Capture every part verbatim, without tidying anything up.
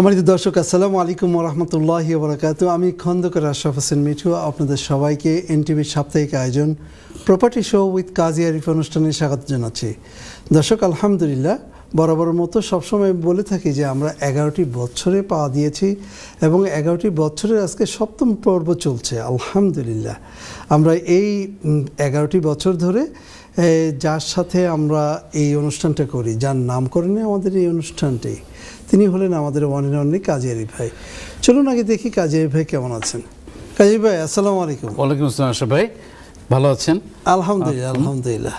সম্মানিত দর্শক, আসসালামু আলাইকুম রহমতুল্লাহি ওবারাকাতু। আমি খন্দকার আশরাফ হোসেন মিঠু, আপনাদের সবাইকে এনটিভির সাপ্তাহিক আয়োজন property show with Kazi Arif অনুষ্ঠানে স্বাগত জানাচ্ছি। দর্শক, আলহামদুলিল্লাহ বরাবরের মতো সবসময় বলে থাকি যে আমরা এগারোটি বছরে পা দিয়েছি এবং এগারোটি বছরের আজকে সপ্তম পর্ব চলছে। আলহামদুলিল্লাহ আমরা এই এগারোটি বছর ধরে যার সাথে আমরা এই অনুষ্ঠানটা করি, যার নামকরণে আমাদের এই অনুষ্ঠানটি, তিনি হলেন আমাদের one and only Kazi Arif ভাই। চলুন আগে দেখি কাজি আরিফ ভাই কেমন আছেন। কাজি ভাই আসসালামু আলাইকুম। ওয়ালাইকুম আসসালাম আশরাফ ভাই, ভালো আছেন? আলহামদুলিল্লাহ আলহামদুলিল্লাহ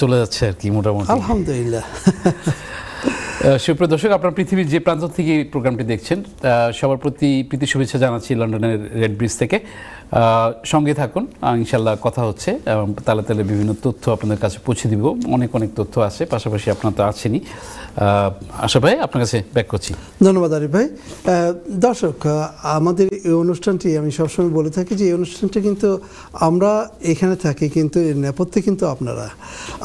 চলে যাচ্ছে আর কি, মোটামুটি আলহামদুলিল্লাহ। সুপ্রিয় দর্শক, আপনার পৃথিবীর যে প্রান্ত থেকে এই প্রোগ্রামটি দেখছেন সবার প্রতি প্রীতি শুভেচ্ছা জানাচ্ছি লন্ডনের রেড ব্রিজ থেকে। সঙ্গে থাকুন, ইনশাল্লাহ কথা হচ্ছে। তালে তালে বিভিন্ন তথ্য আপনাদের কাছে পৌঁছে দিব, অনেক অনেক তথ্য আছে, পাশাপাশি আপনার তো আছেনই। আশা ভাই আপনার কাছে ব্যাক করছি। ধন্যবাদ আরিফ ভাই। দর্শক, আমাদের এই অনুষ্ঠানটি আমি সবসময় বলে থাকি যে এই অনুষ্ঠানটি কিন্তু আমরা এখানে থাকি, কিন্তু এর নেপথ্যে কিন্তু আপনারা,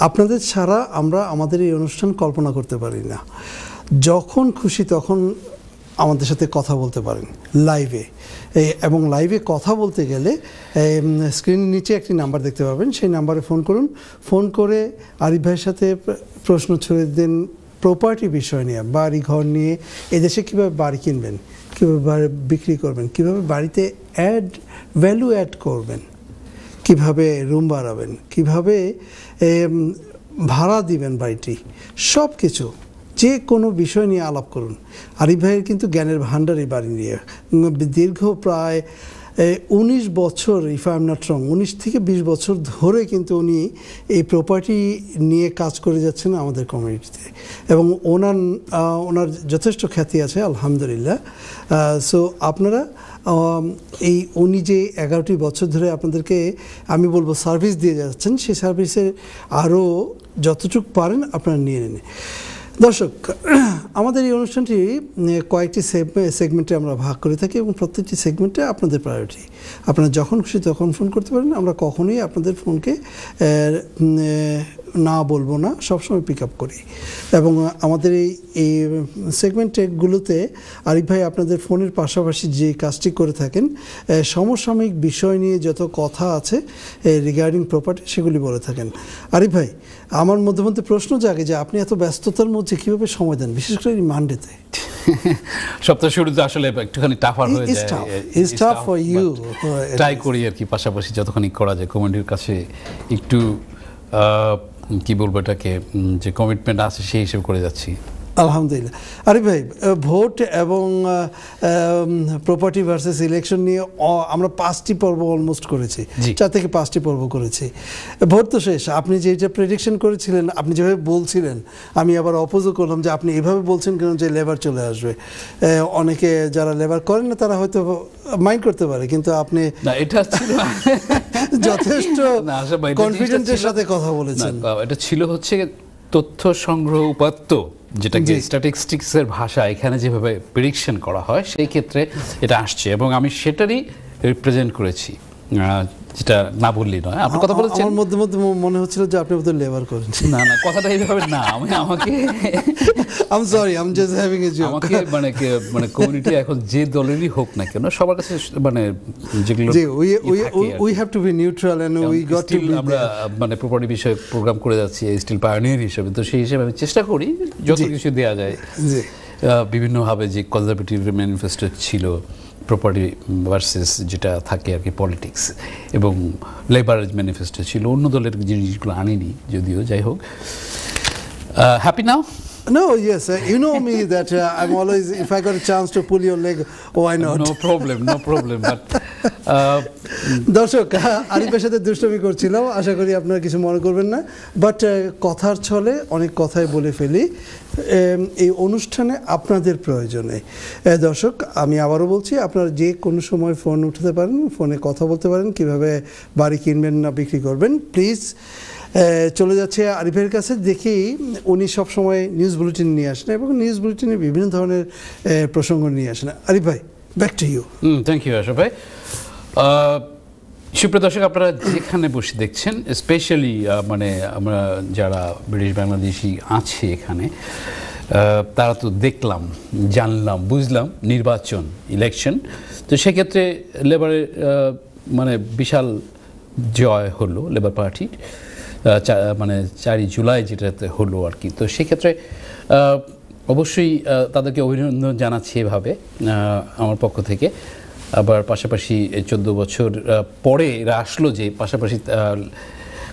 আপনাদের ছাড়া আমরা আমাদের এই অনুষ্ঠান কল্পনা করতে পারি না। যখন খুশি তখন আমাদের সাথে কথা বলতে পারেন লাইভে, এবং লাইভে কথা বলতে গেলে স্ক্রিনের নিচে একটি নাম্বার দেখতে পাবেন, সেই নাম্বারে ফোন করুন। ফোন করে আরিফ ভাইয়ের সাথে প্রশ্ন ছুড়ে দিন প্রপার্টি বিষয় নিয়ে, বাড়ি ঘর নিয়ে, এদেশে কীভাবে বাড়ি কিনবেন, কীভাবে বিক্রি করবেন, কীভাবে বাড়িতে অ্যাড ভ্যালু অ্যাড করবেন, কীভাবে রুম বাড়াবেন, কীভাবে ভাড়া দিবেন বাড়িটি, সব কিছু যে কোনো বিষয় নিয়ে আলাপ করুন। আরিফ ভাইয়ের কিন্তু জ্ঞানের ভাণ্ডারই বাড়ি নিয়ে। দীর্ঘ প্রায় উনিশ বছর, if I am not wrong, উনিশ থেকে বিশ বছর ধরে কিন্তু উনি এই প্রপার্টি নিয়ে কাজ করে যাচ্ছেন আমাদের কমিউনিটিতে, এবং ওনার ওনার যথেষ্ট খ্যাতি আছে আলহামদুলিল্লাহ। সো আপনারা এই উনি যে এগারোটি বছর ধরে আপনাদেরকে আমি বলবো সার্ভিস দিয়ে যাচ্ছেন, সেই সার্ভিসের আরও যতটুকু পারেন আপনারা নিয়ে নিন। দর্শক, আমাদের এই অনুষ্ঠানটি কয়েকটি সেগমেন্টে আমরা ভাগ করে থাকি, এবং প্রত্যেকটি সেগমেন্টে আপনাদের প্রায়োরিটি। আপনারা যখন খুশি তখন ফোন করতে পারেন, আমরা কখনোই আপনাদের ফোনকে না বলবো না, সবসময় পিক আপ করি। এবং আমাদের এই এই সেগমেন্টগুলোতে আরিফ ভাই আপনাদের ফোনের পাশাপাশি যে কাজটি করে থাকেন, সমসাময়িক বিষয় নিয়ে যত কথা আছে রিগার্ডিং প্রপার্টি সেগুলি বলে থাকেন। আরিফ ভাই, আমার মধ্যে মধ্যে প্রশ্ন জাগে যে আপনি এত ব্যস্ততার মধ্যে কীভাবে সময় দেন, বিশেষ করে এই মানডেতে? সপ্তাহ শুরুতে আসলে একটুখানি টাফার হয়ে যায়, it's tough for you, try করি আর কি, পাশাপাশি যতখানি করা যায় কমান্ডের কাছে একটু কি বলবো এটাকে, যে কমিটমেন্ট আছে সেই হিসেবে করে যাচ্ছি আলহামদুলিল্লাহ। আরিফ ভাই, ভোট এবং প্রপার্টি ভার্সেস ইলেকশন নিয়ে আমরা পাঁচটি পর্ব অলমোস্ট করেছি, চার থেকে পাঁচটি পর্ব করেছি। ভোট তো শেষ, আপনি যেটা প্রেডিকশন করেছিলেন, আপনি যেভাবে বলছিলেন, আমি আবার অপোজও করলাম যে আপনি এভাবে বলছেন কেন যে লেবার চলে আসবে। অনেকে যারা লেবার করেন না তারা হয়তো মাইন্ড করতে পারে, কিন্তু আপনি এটা যথেষ্ট কনফিডেন্সের সাথে কথা বলেছেন। এটা ছিল হচ্ছে তথ্য সংগ্রহ উপাত্ত, যেটাকে স্ট্যাটিস্টিক্সের ভাষা এখানে যেভাবে প্রেডিকশন করা হয় সেই ক্ষেত্রে এটা আসছে, এবং আমি সেটারই রিপ্রেজেন্ট করেছি, যেটা না বললেই নয়। আপনার কথা বলেছেন, আমার মধ্যে মধ্যে মনে হচ্ছিল যে আপনি বোধহয় লেবার করেন। না না, কথাটা এইভাবে না, আমি আমাকে I am sorry, I am just having a joke. আমাকে মানে মানে কমিউনিটি এখন যে দলেরই হোক না কেন সবার কাছে মানে যেগুলো we we have to be neutral and we got to be, আমরা মানে প্রপার্টি বিষয়ে প্রোগ্রাম করে যাচ্ছি স্টিল পায়োনিয়ার হিসেবে, তো সেই হিসেবে আমি চেষ্টা করি যত কিছু দেওয়া যায়। জি, বিভিন্নভাবে যে কনজারভেটিভ ম্যানিফেস্টো ছিল প্রপার্টি ভার্সেস যেটা থাকে আর কি পলিটিক্স, এবং লেবার ম্যানিফেস্টো ছিল, অন্য দলের জিনিসগুলো আনিনি যদিও, যাই হোক। Happy now? No, yes, you know me that uh, I'm always, if I got a chance to pull your leg, why not? No problem, no problem. But দর্শক, আরিফের সাথে দুষ্টমি করছিলাম, আশা করি আপনারা কিছু মনে করবেন না, বাট কথার ছলে অনেক কথাই বলে ফেলি এই অনুষ্ঠানে আপনাদের প্রয়োজনে। দর্শক, আমি আবারও বলছি, আপনারা যে কোনো সময় ফোন উঠাতে পারেন, ফোনে কথা বলতে পারেন, কিভাবে বাড়ি কিনবেন না বিক্রি করবেন। প্লিজ চলে যাচ্ছে আরিফের কাছে, দেখি উনি সবসময় নিউজ বুলেটিন নিয়ে আসেন এবং নিউজ বুলেটিনে বিভিন্ন ধরনের প্রসঙ্গ নিয়ে আসেন। আরিফ ভাই, back to you. Thank you Ashraf ভাই। সুপ্রিয় দর্শক, আপনারা যেখানে বসে দেখছেন, স্পেশালি মানে আমরা যারা ব্রিটিশ বাংলাদেশি আছে এখানে, তারা তো দেখলাম, জানলাম, বুঝলাম নির্বাচন, ইলেকশন, তো সেক্ষেত্রে লেবারের মানে বিশাল জয় হলো লেবার পার্টির, মানে চারই জুলাই যেটাতে হলো আর কি। তো সেক্ষেত্রে অবশ্যই তাদেরকে অভিনন্দন জানাচ্ছি এভাবে আমার পক্ষ থেকে। আবার পাশাপাশি চোদ্দ বছর পরে এরা আসলো, যে পাশাপাশি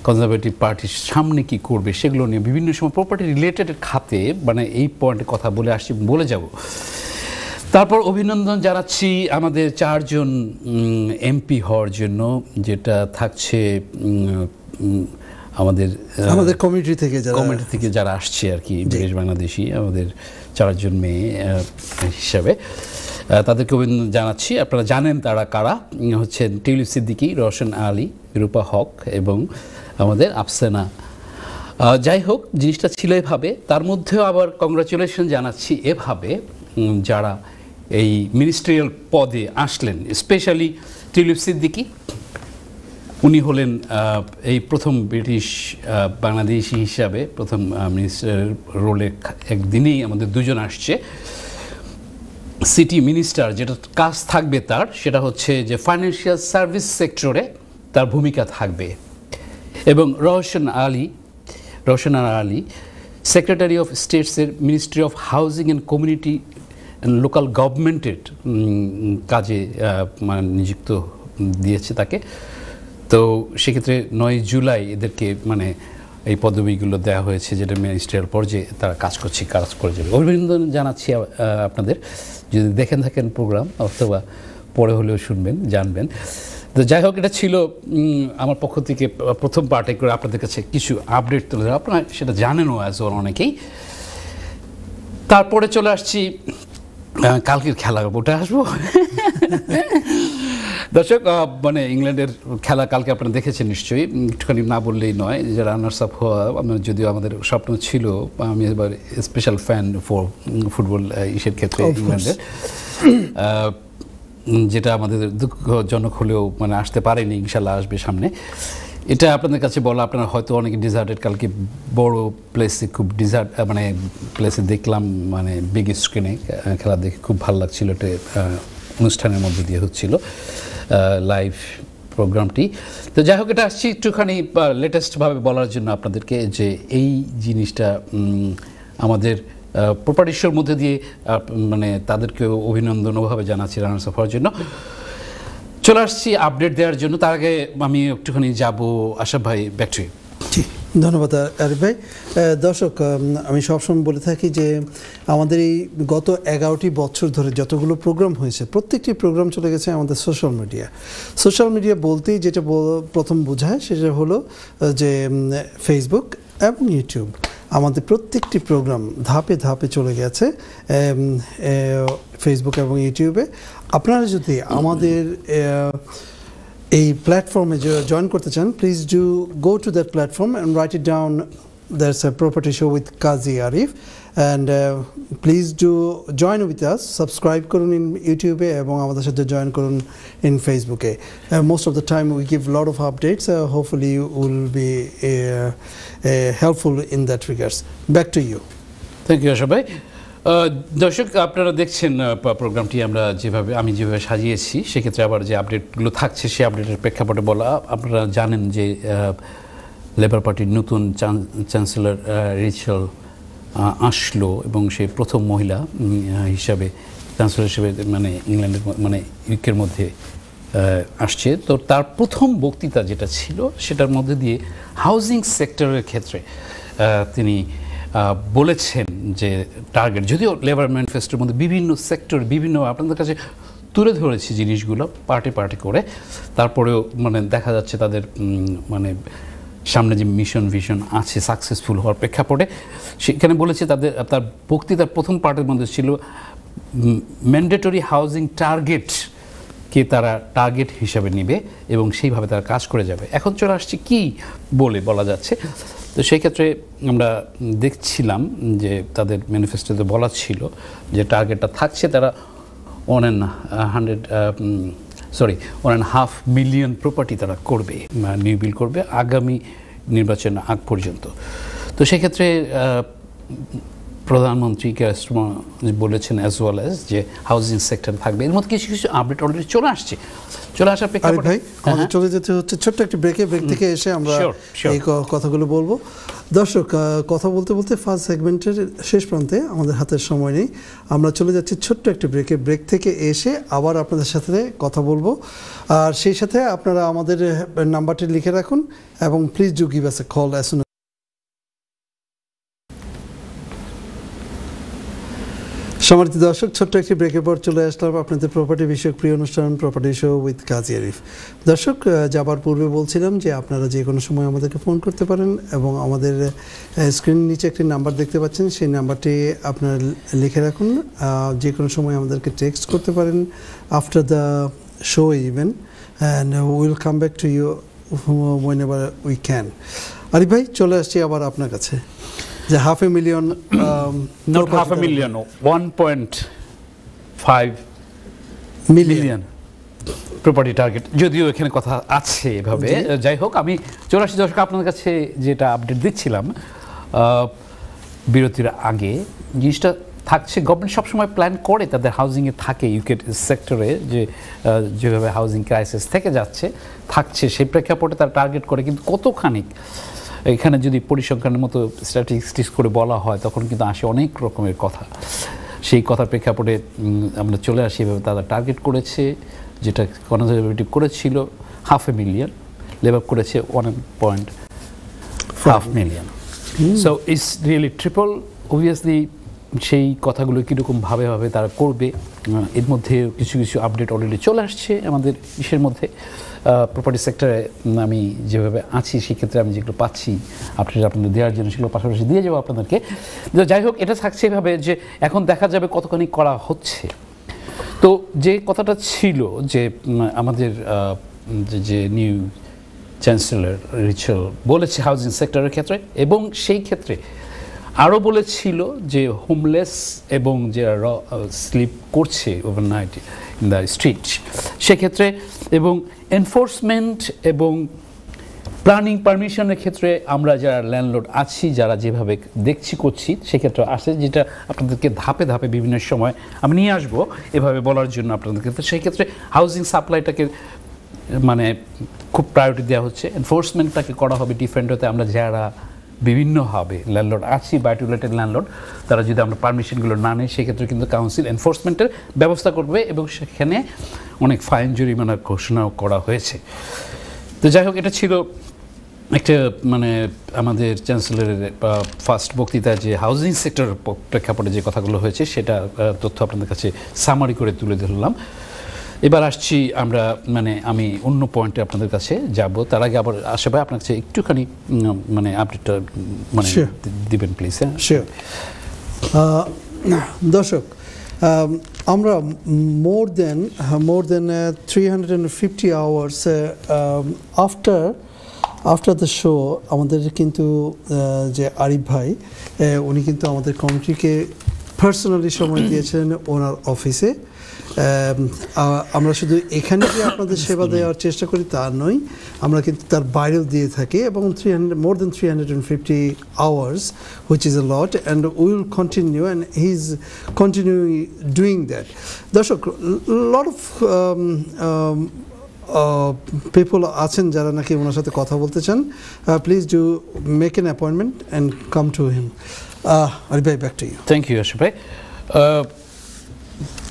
কনজারভেটিভ পার্টির সামনে কী করবে সেগুলো নিয়ে বিভিন্ন সময় প্রপার্টি রিলেটেড খাতে মানে এই পয়েন্টে কথা বলে আসছি, বলে যাব। তারপর অভিনন্দন জানাচ্ছি আমাদের চারজন এমপি হওয়ার জন্য, যেটা থাকছে আমাদের আমাদের কমিটি থেকে যারা কমিটি থেকে যারা আসছে আর কি, বিশেষ বাংলাদেশি আমাদের চারজন মেয়ে হিসাবে, তাদেরকে অভিনন্দন জানাচ্ছি। আপনারা জানেন তারা কারা, হচ্ছে টুলিপ সিদ্দিকী, রোশন আলী, রূপা হক এবং আমাদের আফসানা। যাই হোক, জিনিসটা ছিল এভাবে। তার মধ্যেও আবার কংগ্রাচুলেশন জানাচ্ছি এভাবে যারা এই মিনিস্ট্রিয়াল পদে আসলেন, স্পেশালি টুলিপ সিদ্দিকী। উনি হলেন এই প্রথম ব্রিটিশ বাংলাদেশি হিসাবে প্রথম মিনিস্টারের রোলে একদিনেই আমাদের দুজন আসছে, সিটি মিনিস্টার। যেটা কাজ থাকবে তার, সেটা হচ্ছে যে ফাইন্যান্সিয়াল সার্ভিস সেক্টরে তার ভূমিকা থাকবে। এবং রহসান আলী, রহসান আলী সেক্রেটারি অফ স্টেটসের ministry of housing and community and local গভর্নমেন্টের কাজে মানে নিযুক্ত দিয়েছে তাকে। তো সেক্ষেত্রে নয় জুলাই এদেরকে মানে এই পদবিগুলো দেওয়া হয়েছে, যেটা মিনিস্ট্রিয়াল পর্যায়ে তারা কাজ করছে, কাজ করে যাবে। অভিনন্দন জানাচ্ছি আপনাদের। যদি দেখেন থাকেন প্রোগ্রাম, অথবা পরে হলেও শুনবেন, জানবেন। তো যাই হোক, এটা ছিল আমার পক্ষ থেকে প্রথম পার্টে করে আপনাদের কাছে কিছু আপডেট তুলে ধরা। আপনারা সেটা জানেনও অ্যাজ ওর অনেকেই। তারপরে চলে আসছি কালকের খেলা, ওটা আসবো। দর্শক, মানে ইংল্যান্ডের খেলা কালকে আপনারা দেখেছেন নিশ্চয়ই, একটুখানি না বললেই নয়। যে রানার্স আপ হওয়া আপনার, যদিও আমাদের স্বপ্ন ছিল, আমি এবার স্পেশাল ফ্যান ফর ফুটবল ইসের ক্ষেত্রে ইংল্যান্ডের, যেটা আমাদের দুঃখজনক হলেও মানে আসতে পারেনি, ইনশাল্লাহ আসবে সামনে। এটা আপনাদের কাছে বলা, আপনারা হয়তো অনেক ডিজার্টেড। কালকে বড় প্লেসে খুব ডিজার্ট মানে প্লেসে দেখলাম, মানে বিগ স্ক্রিনে খেলা দেখে খুব ভালো লাগছিল। এটা অনুষ্ঠানের মধ্যে দিয়ে হচ্ছিল লাইভ প্রোগ্রামটি। তো যাই হোক, এটা আসছি একটুখানি লেটেস্টভাবে বলার জন্য আপনাদেরকে, যে এই জিনিসটা আমাদের প্রপার্টি শোর মধ্যে দিয়ে মানে তাদেরকে অভিনন্দন ওভাবে জানাচ্ছি রানার্স আপ হওয়ার জন্য। চলে আসছি আপডেট দেওয়ার জন্য। তার আগে আমি একটুখানি যাব আশরাফ ভাই, ব্যাক টু ইউ। জি, ধন্যবাদ আরিফ ভাই। দর্শক, আমি সবসময় বলে থাকি যে আমাদের এই গত এগারোটি বছর ধরে যতগুলো প্রোগ্রাম হয়েছে, প্রত্যেকটি প্রোগ্রাম চলে গেছে আমাদের সোশ্যাল মিডিয়া। সোশ্যাল মিডিয়া বলতেই যেটা প্রথম বোঝায় সেটা হলো যে ফেসবুক এবং ইউটিউব। আমাদের প্রত্যেকটি প্রোগ্রাম ধাপে ধাপে চলে গেছে ফেসবুক এবং ইউটিউবে। আপনারা যদি আমাদের এই প্ল্যাটফর্মে জয়েন করতে চান, please do go to that platform and write it down, that's a property show with Kazi Arif, and please do join with us. Subscribe করুন ইন ইউটিউবে এবং আমাদের সাথে জয়েন করুন ইন ফেসবুকে। Most of the time we give lot of updates, hopefully you will be helpful in that regards. Back to you. Thank you Asha ভাই। দর্শক, আপনারা দেখছেন প্রোগ্রামটি আমরা যেভাবে, আমি যেভাবে সাজিয়েছি, সেক্ষেত্রে আবার যে আপডেটগুলো থাকছে সেই আপডেটের প্রেক্ষাপটে বলা। আপনারা জানেন যে লেবার পার্টির নতুন চ্যান্সেলর রেচেল আসলো, এবং সে প্রথম মহিলা হিসাবে চ্যান্সেলর হিসেবে মানে ইংল্যান্ডের মানে ইউকের মধ্যে আসছে। তো তার প্রথম বক্তৃতা যেটা ছিল, সেটার মধ্যে দিয়ে হাউজিং সেক্টরের ক্ষেত্রে তিনি বলেছেন যে টার্গেট, যদিও লেবার ম্যানিফেস্টোর মধ্যে বিভিন্ন সেক্টর, বিভিন্ন আপনাদের কাছে তুলে ধরেছি জিনিসগুলো পার্টি পার্টি করে। তারপরেও মানে দেখা যাচ্ছে তাদের মানে সামনে যে মিশন ভিশন আছে সাকসেসফুল হওয়ার প্রেক্ষাপটে, সেখানে বলেছে তাদের, তার বক্তৃতার প্রথম পার্টের মধ্যে ছিল ম্যান্ডেটরি হাউজিং টার্গেটকে তারা টার্গেট হিসাবে নেবে এবং সেইভাবে তারা কাজ করে যাবে। এখন চলে আসছে কী বলে বলা যাচ্ছে। তো সেই ক্ষেত্রে আমরা দেখছিলাম যে তাদের ম্যানিফেস্টোতে বলা ছিল যে টার্গেটটা থাকছে তারা one and hundred sorry one and half million property তারা করবে, নিউ বিল করবে আগামী নির্বাচন আগ পর্যন্ত। তো সেক্ষেত্রে প্রধানমন্ত্রী কেয়ার স্টারমার বলেছেন অ্যাজ ওয়েল অ্যাজ যে হাউজিং সেক্টর থাকবে। এর মধ্যে কিছু কিছু আপডেট অলরেডি চলে আসছে। চলে আসার প্রেক্ষাপটে ভাই আমাদের চলে যেতে হচ্ছে ছোট্ট একটা ব্রেকে। ব্রেক থেকে এসে আমরা এই কথাগুলো বলবো। দর্শক, কথা বলতে বলতে ফার্স্ট সেগমেন্টের শেষ প্রান্তে, আমাদের হাতের সময় নেই, আমরা চলে যাচ্ছি ছোট্ট একটা ব্রেকে। ব্রেক থেকে এসে আবার আপনাদের সাথে কথা বলবো। আর সেই সাথে আপনারা আমাদের নাম্বারটি লিখে রাখুন এবং please do give us a call as soon. সম্মানিত দর্শক, ছোট্ট একটি ব্রেকের পর চলে আসলাম আপনাদের প্রপার্টি বিষয়ক প্রিয় অনুষ্ঠান property show with Kazi Arif. দর্শক, যাবার পূর্বে বলছিলাম যে আপনারা যে কোনো সময় আমাদেরকে ফোন করতে পারেন এবং আমাদের স্ক্রিন নিচে একটি নাম্বার দেখতে পাচ্ছেন, সেই নাম্বারটি আপনারা লিখে রাখুন। যে কোনো সময় আমাদেরকে টেক্সট করতে পারেন after the show even, and will come back to you whenever we can. Arif ভাই, চলে আসছি আবার আপনার কাছে। The half a million, um, not half a million, no, one point five million property target, যদিও এখানে কথা আছে এভাবে। যাই হোক, আমি চৌরাশি দশকে আপনাদের কাছে যেটা আপডেট দিচ্ছিলাম বিরতির আগে, জিনিসটা থাকছে। গভর্নমেন্ট সবসময় প্ল্যান করে তাদের হাউজিংয়ে থাকে, ইউকে সেক্টরে যে যেভাবে হাউজিং ক্রাইসিস থেকে যাচ্ছে থাকছে, সেই প্রেক্ষাপটে তারা টার্গেট করে। কিন্তু কতখানি এখানে যদি পরিসংখ্যানের মতো স্ট্যাটিস্টিক্স করে বলা হয়, তখন কিন্তু আসে অনেক রকমের কথা। সেই কথার প্রেক্ষাপটে আমরা চলে আসি, এভাবে তারা টার্গেট করেছে, যেটা কনজারভেটিভ করেছিল হাফ এ মিলিয়ন, লেবার করেছে one point five million. So it's really triple. Obviously সেই কথাগুলো কীরকমভাবে ভাবে তারা করবে, এর মধ্যে কিছু কিছু আপডেট অলরেডি চলে আসছে আমাদের দেশের মধ্যে। প্রপার্টি সেক্টরে আমি যেভাবে আছি, সেক্ষেত্রে আমি যেগুলো পাচ্ছি আপডেট আপনাদের দেওয়ার জন্য, সেগুলো পাশাপাশি দিয়ে যাবো আপনাদেরকে। যাই হোক, এটা থাকছে এভাবে যে এখন দেখা যাবে কতখানি করা হচ্ছে। তো যে কথাটা ছিল যে আমাদের যে নিউ চ্যান্সেলর রিচেল বলেছে হাউজিং সেক্টরের ক্ষেত্রে, এবং সেই ক্ষেত্রে আরও বলেছিল যে হোমলেস এবং যারা স্লিপ করছে ওভারনাইট ইন দ্য স্ট্রিট, সেক্ষেত্রে এবং এনফোর্সমেন্ট এবং প্ল্যানিং পারমিশনের ক্ষেত্রে আমরা যারা ল্যান্ডলর্ড আছি, যারা যেভাবে দেখছি করছি, সেক্ষেত্রে আসে, যেটা আপনাদেরকে ধাপে ধাপে বিভিন্ন সময় আমি নিয়ে আসবো এভাবে বলার জন্য আপনাদের ক্ষেত্রে। সেক্ষেত্রে হাউজিং সাপ্লাইটাকে মানে খুব প্রায়োরিটি দেওয়া হচ্ছে, এনফোর্সমেন্টটাকে করা হবে ডিফারেন্ট হতে। আমরা যারা বিভিন্নভাবে ল্যান্ডলর্ড আছি, বাইটুলেটেড ল্যান্ডলর্ড, তারা যদি আমরা পারমিশনগুলো না নেই, সেক্ষেত্রে কিন্তু কাউন্সিল এনফোর্সমেন্টের ব্যবস্থা করবে, এবং সেখানে অনেক ফাইন জরিমানা ঘোষণাও করা হয়েছে। তো যাই হোক, এটা ছিল একটা মানে আমাদের চ্যান্সেলরের ফার্স্ট বক্তৃতা, যে হাউজিং সেক্টরের প্রেক্ষাপটে যে কথাগুলো হয়েছে, সেটা তথ্য আপনাদের কাছে সামারি করে তুলে ধরলাম। এবার আসছি আমরা মানে আমি অন্য পয়েন্টে আপনাদের কাছে যাব, তার আগে আবার আশা ভাই আপনার কাছে একটুখানি মানে আপডেটটা মানে দিবেন প্লিজ। হ্যাঁ, শিওর। দর্শক, আমরা more than more than three hundred and fifty hours after after the show আমাদের কিন্তু যে আরিফ ভাই, উনি কিন্তু আমাদের কমিটিকে পার্সোনালি সময় দিয়েছিলেন ওনার অফিসে। আমরা শুধু এখানে যে আপনাদের সেবা দেওয়ার চেষ্টা করি তা নয়, আমরা কিন্তু তার বাইরেও দিয়ে থাকি, এবং three hundred more than three hundred and fifty hours which is a lot, and will continue, and he is continue doing that. দর্শক, লট অফ পিপল আছেন যারা নাকি ওনার সাথে কথা বলতে চান। Please do make an appointment and come to him. Arif ভাই, back to you. Thank you Ashif ভাই।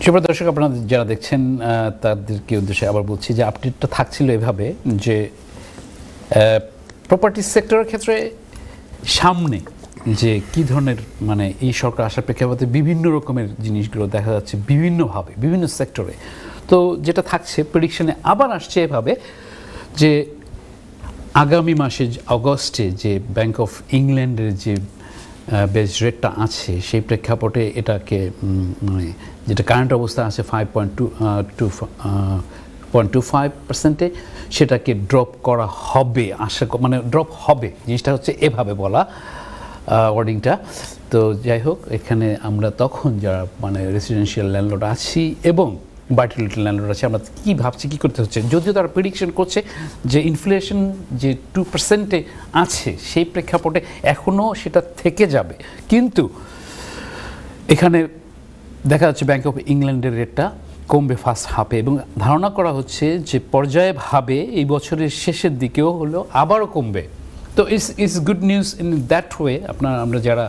সুপ্রিয় দর্শক, আপনারা যারা দেখছেন তাদেরকে উদ্দেশ্যে আবার বলছি যে আপডেটটা থাকছিল এভাবে যে প্রপার্টি সেক্টরের ক্ষেত্রে সামনে যে কি ধরনের মানে এই সরকার আসার প্রেক্ষাপটে বিভিন্ন রকমের জিনিসগুলো দেখা যাচ্ছে বিভিন্নভাবে বিভিন্ন সেক্টরে। তো যেটা থাকছে প্রেডিকশনে আবার আসছে এভাবে যে আগামী মাসে অগস্টে যে ব্যাংক অফ ইংল্যান্ডের যে বেস রেটটা আছে, সেই প্রেক্ষাপটে এটাকে মানে যেটা কারেন্ট অবস্থা আছে five point two two point two five পার্সেন্টে সেটাকে ড্রপ করা হবে, আশা মানে ড্রপ হবে, জিনিসটা হচ্ছে এভাবে বলা ওয়ার্ডিংটা। তো যাই হোক, এখানে আমরা তখন যারা মানে রেসিডেন্সিয়াল ল্যান্ডলর্ড আছি এবং বাইটুলেটেড ল্যান্ডলর্ড আছে, আমরা কী ভাবছি কী করতে হচ্ছে। যদিও তারা প্রেডিকশন করছে যে ইনফ্লেশন যে টু পার্সেন্টে আছে, সেই প্রেক্ষাপটে এখনও সেটা থেকে যাবে, কিন্তু এখানে দেখা যাচ্ছে ব্যাঙ্ক অফ ইংল্যান্ডের রেটটা কমবে ফার্স্ট হাফে, এবং ধারণা করা হচ্ছে যে পর্যায়ভাবে এই বছরের শেষের দিকেও হলো আবারও কমবে। তো it's it's good news in that way. আপনার আমরা যারা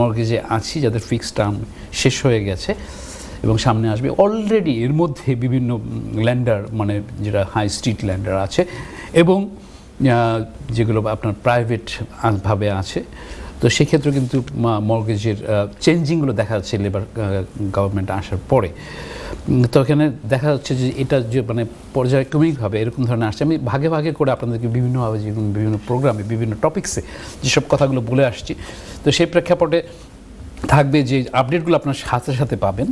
মর্গেজে আছি, যাদের ফিক্সড টার্ম শেষ হয়ে গেছে এবং সামনে আসবে, অলরেডি এর মধ্যে বিভিন্ন ল্যান্ডার, মানে যেটা হাই স্ট্রিট ল্যান্ডার আছে এবং যেগুলো আপনার প্রাইভেটভাবে আছে, তো সেক্ষেত্রে কিন্তু মর্গেজের চেঞ্জিংগুলো দেখা যাচ্ছে লেবার গভর্নমেন্ট আসার পরে। তো এখানে দেখা যাচ্ছে যে এটা যে মানে পর্যায়ক্রমিকভাবে এরকম ধরনের আসছে। আমি ভাগে ভাগে করে আপনাদেরকে বিভিন্নভাবে যেরকম বিভিন্ন প্রোগ্রামে বিভিন্ন টপিক্সে যেসব কথাগুলো বলে আসছি, তো সেই প্রেক্ষাপটে থাকবে যে আপডেটগুলো আপনার সাথে সাথে পাবেন।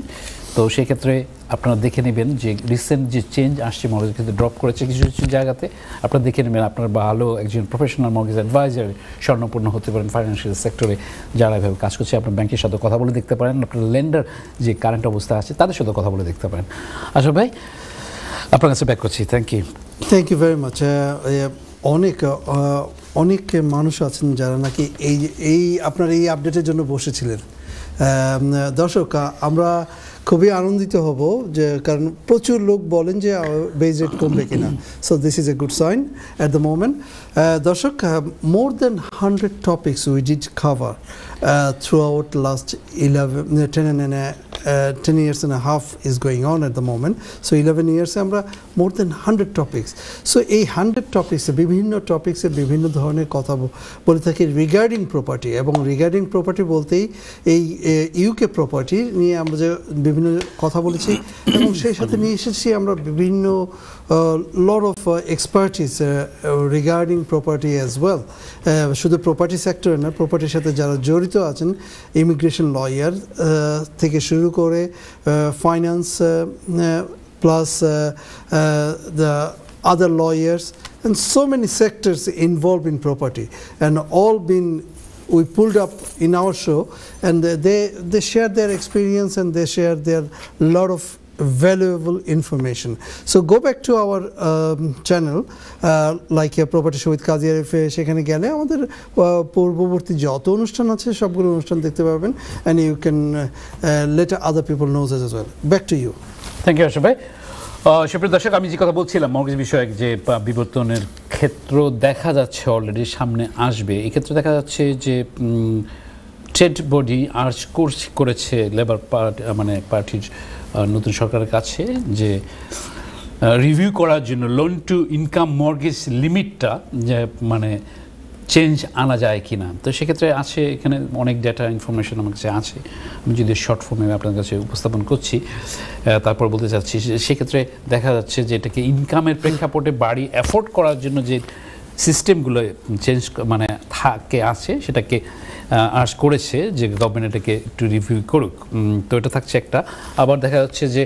তো সেক্ষেত্রে আপনারা দেখে নেবেন যে রিসেন্ট যে চেঞ্জ আসছে, মর্গেজ ক্ষেত্রে ড্রপ করেছে কিছু কিছু জায়গাতে, আপনারা দেখে নেবেন। আপনার ভালো একজন প্রফেশনাল মর্গেজ অ্যাডভাইজার স্বর্ণপূর্ণ হতে পারেন ফাইন্যান্সিয়াল সেক্টরে যারা এভাবে কাজ করছে। আপনার ব্যাংকের সাথে কথা বলে দেখতে পারেন, আপনার লেন্ডার যে কারেন্ট অবস্থা আছে তাদের সাথে কথা বলে দেখতে পারেন। আশা ভাই আপনার কাছে ব্যাক করছি। Thank you, thank you very much. অনেক অনেক মানুষ আছেন যারা নাকি এই এই আপনার এই আপডেটের জন্য বসেছিলেন। দর্শক, আমরা খুবই আনন্দিত হব যে, কারণ প্রচুর লোক বলেন যে বেজ রেট কমবে কিনা। So this is a good sign at the moment. দর্শক, more than hundred topics we did cover throughout last eleven ten and ten years and half is going on at the moment. So eleven ইয়ার্সে আমরা more than hundred topics. So এই hundred টপিক্সে বিভিন্ন টপিক্সে বিভিন্ন ধরনের কথা বলে থাকি রিগার্ডিং প্রপার্টি, এবং রিগার্ডিং প্রপার্টি বলতেই এই ইউকে প্রপার্টি নিয়ে আমরা যে বিভিন্ন কথা বলেছি, এবং সেই সাথে নিয়ে এসেছি আমরা বিভিন্ন lot of expertise regarding property as well. শুধু প্রপার্টি সেক্টরে না, প্রপার্টির সাথে যারা জড়িত আছেন, ইমিগ্রেশন লয়ার থেকে শুরু করে finance plus the other lawyers and so many sectors involved in property, and all been we pulled up in our show, and they they shared their experience and they shared their lot of valuable information. So go back to our um, channel uh, like a Property Show with Kazi Arif, সেখানে গেলে আমাদের পূর্ববর্তী যত অনুষ্ঠান আছে সবগুলো অনুষ্ঠান দেখতে পাবেন, and you can uh, let other people know as well. Back to you. Thank you Ashok bhai. সুপ্রিয় দর্শক, আমি যে কথা বলছিলাম মর্গেজ বিষয়ক যে বিবর্তনের ক্ষেত্র দেখা যাচ্ছে অলরেডি সামনে আসবে। এক্ষেত্রে দেখা যাচ্ছে যে ট্রেড বডি আর্জ কোর্স করেছে লেবার পার্টি, মানে পার্টির নতুন সরকারের কাছে, যে রিভিউ করার জন্য লোন টু ইনকাম মর্গেজ লিমিটটা যে মানে চেঞ্জ আনা যায় কি না। তো সেক্ষেত্রে আছে এখানে অনেক ডেটা ইনফরমেশন আমার কাছে আছে, আমি যদি শর্ট ফর্মে আপনার কাছে উপস্থাপন করছি। তারপর বলতে চাচ্ছি সেক্ষেত্রে দেখা যাচ্ছে যে এটাকে ইনকামের প্রেক্ষাপটে বাড়ি অ্যাফোর্ড করার জন্য যে সিস্টেমগুলো চেঞ্জ মানে থাকে আছে, সেটাকে আশ করেছে যে গভর্নমেন্ট এটাকে একটু রিভিউ করুক। তো এটা থাকছে একটা। আবার দেখা যাচ্ছে যে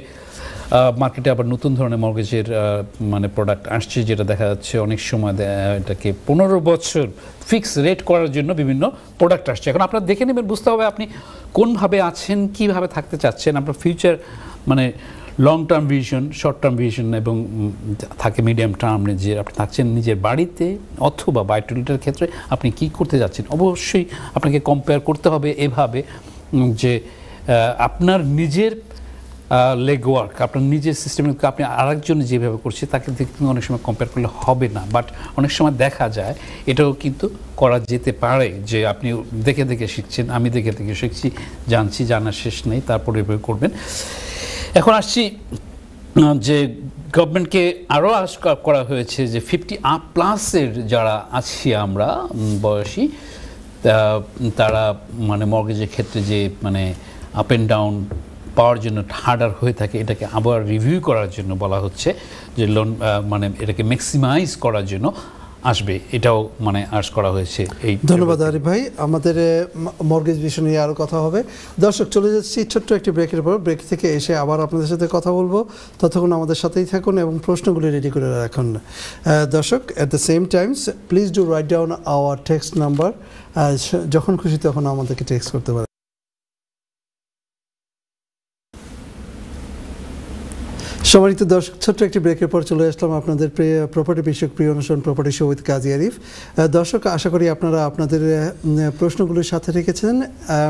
মার্কেটে আবার নতুন ধরনের মর্গেজের মানে প্রোডাক্ট আসছে, যেটা দেখা যাচ্ছে অনেক সময় এটাকে পনেরো বছর ফিক্স রেট করার জন্য বিভিন্ন প্রোডাক্ট আসছে। এখন আপনারা দেখে নেবেন, বুঝতে হবে আপনি কোনভাবে আছেন, কীভাবে থাকতে চাচ্ছেন, আপনার ফিউচার মানে long term vision, short term vision, এবং থাকে মিডিয়াম টার্মে যে আপনি থাকছেন নিজের বাড়িতে অথবা বাই টু লিটার ক্ষেত্রে আপনি কি করতে যাচ্ছেন। অবশ্যই আপনাকে কম্পেয়ার করতে হবে এভাবে যে আপনার নিজের লেগ ওয়ার্ক, আপনার নিজের সিস্টেমকে আপনি আরেকজন যেভাবে করছে তাকে কিন্তু অনেক সময় কম্পেয়ার করলে হবে না, বাট অনেক সময় দেখা যায় এটাও কিন্তু করা যেতে পারে যে আপনি দেখে দেখে শিখছেন, আমি দেখে দেখে শিখছি, জানছি, জানার শেষ নেই, তারপরে এভাবে করবেন। এখন আসছি যে গভর্নমেন্টকে আরও আশ করা হয়েছে যে ফিফটি আপ প্লাসের যারা আছি আমরা বয়সী, তারা মানে মর্গেজের ক্ষেত্রে যে মানে আপ অ্যান্ড ডাউন পাওয়ার জন্য হার্ডার হয়ে থাকে, এটাকে আবার রিভিউ করার জন্য বলা হচ্ছে যে লোন মানে এটাকে ম্যাক্সিমাইজ করার জন্য আসবে, এটাও মানে আশ করা হয়েছে। এই ধন্যবাদ আরিফ ভাই, আমাদের মর্গেজ বিষয় নিয়ে আরও কথা হবে। দর্শক, চলে যাচ্ছি ছোট্ট একটি ব্রেকের পর, ব্রেক থেকে এসে আবার আপনাদের সাথে কথা বলবো, ততক্ষণ আমাদের সাথেই থাকুন এবং প্রশ্নগুলি রেডি করে রাখুন। দর্শক, at the same times please do write down our text number, যখন খুশি তখন আমাদেরকে টেক্সট করতে পারেন। সম্মানিত দর্শক, ছোট্ট একটি ব্রেকের পর চলে আসলাম আপনাদের প্রপার্টি বিষয়ক প্রিয় অনুষ্ঠান property show with Kazi Arif. দর্শক, আশা করি আপনারা আপনাদের প্রশ্নগুলির সাথে রেখেছেন।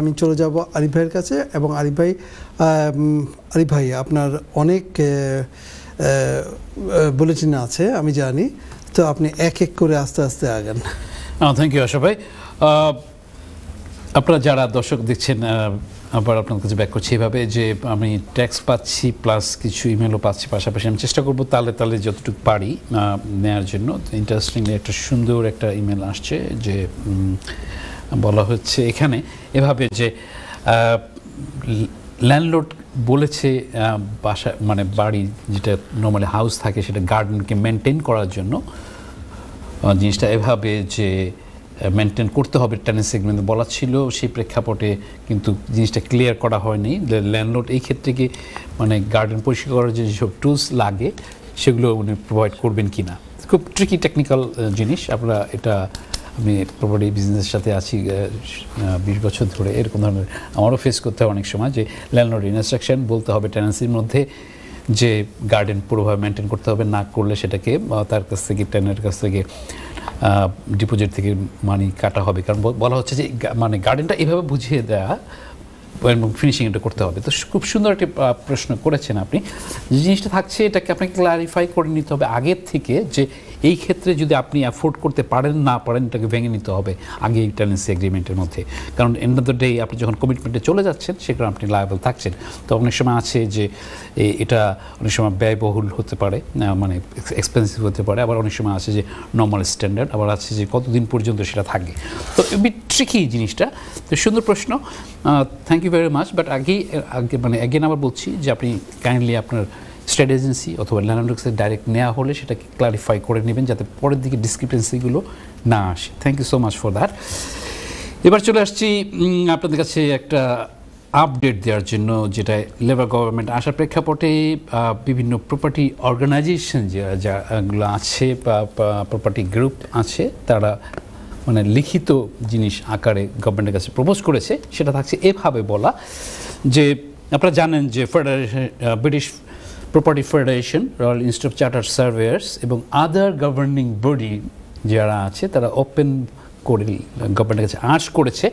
আমি চলে যাব আরিফ ভাইয়ের কাছে এবং আরিফ ভাই আরিফ ভাই আপনার অনেক বুলেটিন আছে আমি জানি, তো আপনি এক এক করে আস্তে আস্তে আগান। থ্যাংক ইউ আশা ভাই। আপনারা যারা দর্শক দেখছেন, আবার আপনার কাছে ব্যাক করছি এভাবে যে আমি ট্যাক্স পাচ্ছি প্লাস কিছু ইমেলও পাচ্ছি, পাশাপাশি আমি চেষ্টা করব তালে তালে যতটুকু পারি নেওয়ার জন্য। ইন্টারেস্টিংলি একটা সুন্দর একটা ইমেল আসছে যে বলা হচ্ছে এখানে এভাবে যে ল্যান্ডলর্ড বলেছে বাসা মানে বাড়ি যেটা নর্মালি হাউস থাকে সেটা গার্ডেনকে মেনটেন করার জন্য জিনিসটা এভাবে যে মেনটেন করতে হবে টেনেন্ট সেগমেন্টে বলা ছিল, সেই প্রেক্ষাপটে কিন্তু জিনিসটা ক্লিয়ার করা হয়নি। ল্যান্ডলর্ড এই ক্ষেত্রে কি মানে গার্ডেন পরিষ্কার করার যেসব টুলস লাগে সেগুলো উনি প্রোভাইড করবেন কি না, খুব ট্রিকি টেকনিক্যাল জিনিস। আপনারা এটা, আমি প্রপার্টি বিজনেসের সাথে আছি বিশ বছর ধরে, এরকম ধরনের আমারও ফেস করতে হয় অনেক সময় যে ল্যান্ডলর্ড ইনস্ট্রাকশন বলতে হবে টেনেন্সির মধ্যে যে গার্ডেন পুরোভাবে মেনটেন করতে হবে, না করলে সেটাকে তার কাছ থেকে টেনেন্টের কাছ থেকে ডিপোজিট থেকে মানি কাটা হবে, কারণ বলা হচ্ছে যে মানে গার্ডেনটা এভাবে বুঝিয়ে দেওয়া এবং ফিনিশিং এটা করতে হবে। তো খুব সুন্দর একটি প্রশ্ন করেছেন আপনি, যে জিনিসটা থাকছে এটাকে আপনাকে ক্লারিফাই করে নিতে হবে আগের থেকে, যে এই ক্ষেত্রে যদি আপনি অ্যাফোর্ড করতে পারেন না পারেন এটাকে ভেঙে নিতে হবে আগে এই টেনেন্সি এগ্রিমেন্টের মধ্যে, কারণ এন্ড অফ দ্য ডে আপনি যখন কমিটমেন্টে চলে যাচ্ছেন সেখানে আপনি লায়াবল থাকছেন। তো অনেক সময় আছে যে এটা অনেক সময় ব্যয়বহুল হতে পারে, মানে এক্সপেন্সিভ হতে পারে, আবার অনেক সময় আছে যে নর্মাল স্ট্যান্ডার্ড, আবার আছে যে কতদিন পর্যন্ত সেটা থাকে। তো এবি ট্রিকি জিনিসটা। তো সুন্দর প্রশ্ন, thank you very much. But আগেই আগে মানে অ্যাগেন আবার বলছি যে আপনি কাইন্ডলি আপনার স্টেট এজেন্সি অথবা ল্যান্ডলর্ডকে ডাইরেক্ট নেওয়া হলে সেটাকে ক্লারিফাই করে নেবেন যাতে পরের দিকে ডিসক্রিপেন্সিগুলো না আসে। Thank you so much for that. এবার চলে আসছি আপনাদের কাছে একটা আপডেট দেওয়ার জন্য, যেটা লেবার গভর্নমেন্ট আসার প্রেক্ষাপটে বিভিন্ন প্রপার্টি অর্গানাইজেশন যাগুলো আছে বা প্রপার্টি গ্রুপ আছে তারা মানে লিখিত জিনিস আকারে গভর্নমেন্টের কাছে প্রপোজ করেছে। সেটা থাকছে এভাবে বলা যে আপনারা জানেন যে federation British property federation, royal institute of chartered surveyors এবং আদার গভর্নিং বডি যারা আছে তারা ওপেন করে গভর্নমেন্টের কাছে আর্জ করেছে,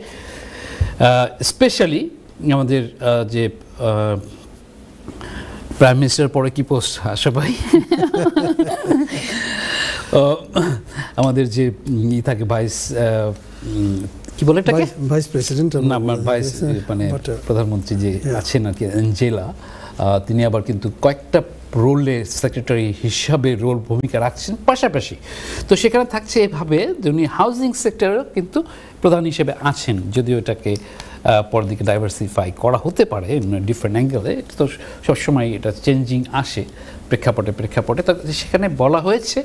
স্পেশালি আমাদের যে প্রাইম মিনিস্টার পরে কি পোস্ট আশা ভাই, আমাদের যে ই থাকে ভাইস কি বলে এটাকে ভাইস প্রেসিডেন্ট না ভাইস মানে প্রধানমন্ত্রী যে আছেন আর কি অ্যাঞ্জেলা, তিনি আবার কিন্তু কয়েকটা রোলে সেক্রেটারি হিসাবে রোল ভূমিকা রাখছেন পাশাপাশি। তো সেখানে থাকছে এভাবে উনি হাউজিং সেক্টরেও কিন্তু প্রধান হিসেবে আছেন, যদিও এটাকে পরের দিকে ডাইভার্সিফাই করা হতে পারে ডিফারেন্ট অ্যাঙ্গেলে। তো সবসময় এটা চেঞ্জিং আসে প্রেক্ষাপটে প্রেক্ষাপটে। তো সেখানে বলা হয়েছে,